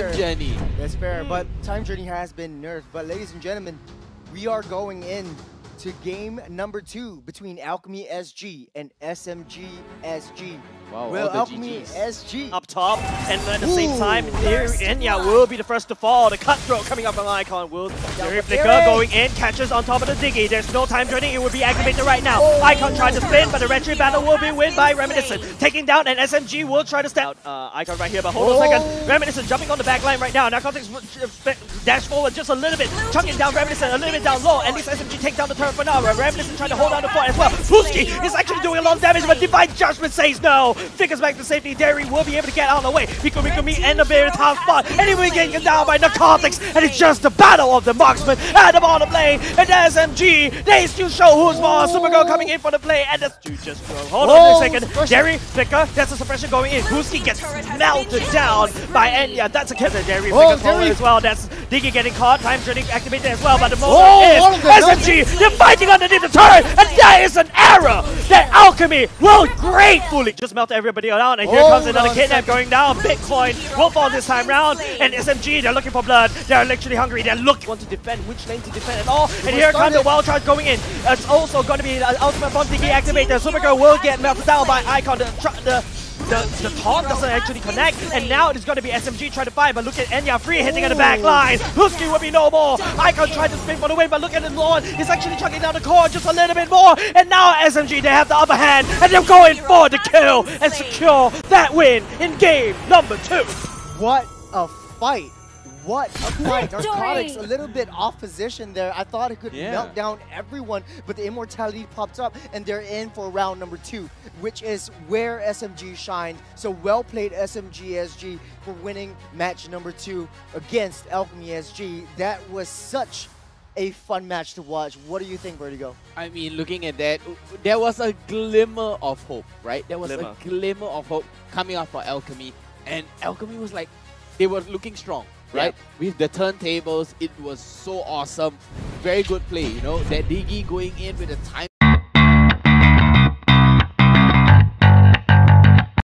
Time Journey. That's fair, but Time Journey has been nerfed. But ladies and gentlemen, we are going in to game number 2 between Alchemy SG and SMG SG. Wow, will Alchemy SG up top, and at the same time, Enya will be the first to fall. The cutthroat coming up from Ikon will going in, catches on top of the Diggy. There's no Time Journey, it will be activated right now. Ikon tried to spin, but the retro battle will be win by Reminiscent. Taking down, and SMG will try to stand out. Ikon right here, but hold on a second. Reminiscent jumping on the back line right now. Narcotics dash forward just a little bit, chunking down Reminiscent a little bit down low. At least SMG take down the turret for now. Reminiscent trying to hold down the fort as well. Pulski is actually doing a lot of damage, but Divine Judgment says no. Flickers back to safety. Derry will be able to get out of the way. Hikumi and the very top spot. And he will get down by Narcotics. And it's just the battle of the marksman at the bottom lane. And SMG, they still show who's boss. Supergirl coming in for the play. And the dude just go. Hold on a second. Derry, Flicker, that's a suppression going in. Pulski gets melted down by Enya. That's a kill to Derry. Flickers forward as well. That's Diggy getting caught. Time Journey activated as well. But the moment is SMG. They're fighting underneath the turret. And that is an error that Alchemy will gratefully just melt everybody around, and here comes another kidnap going down. Bitcoin will fall this time round, and SMG, they're looking for blood. They're literally hungry. They want to defend, which lane to defend at all. And here comes the wild charge going in. It's also going to be an ultimate bomb DK activated. Supergirl will get melted down by Ikon. The taunt doesn't actually connect, and now it's going to be SMG trying to fight, but look at Enya free hitting at the back line. Husky will be no more. Ikon tried to spin for the win, but look at the Lord. He's actually chucking down the core just a little bit more, and now SMG, they have the upper hand, and they're going for the kill and secure that win in game number 2. What a fight. What a fight. Narcotics a little bit off position there. I thought it could melt down everyone, but the immortality popped up, and they're in for round number 2, which is where SMG shined. So well played SMG SG for winning match number 2 against Alchemy SG. That was such a fun match to watch. What do you think, Vertigo? I mean, looking at that, there was a glimmer of hope, right? There was a glimmer of hope coming up for Alchemy, and Alchemy was like, they were looking strong. Right? With the turntables, it was so awesome. Very good play, you know. That Diggy going in with a time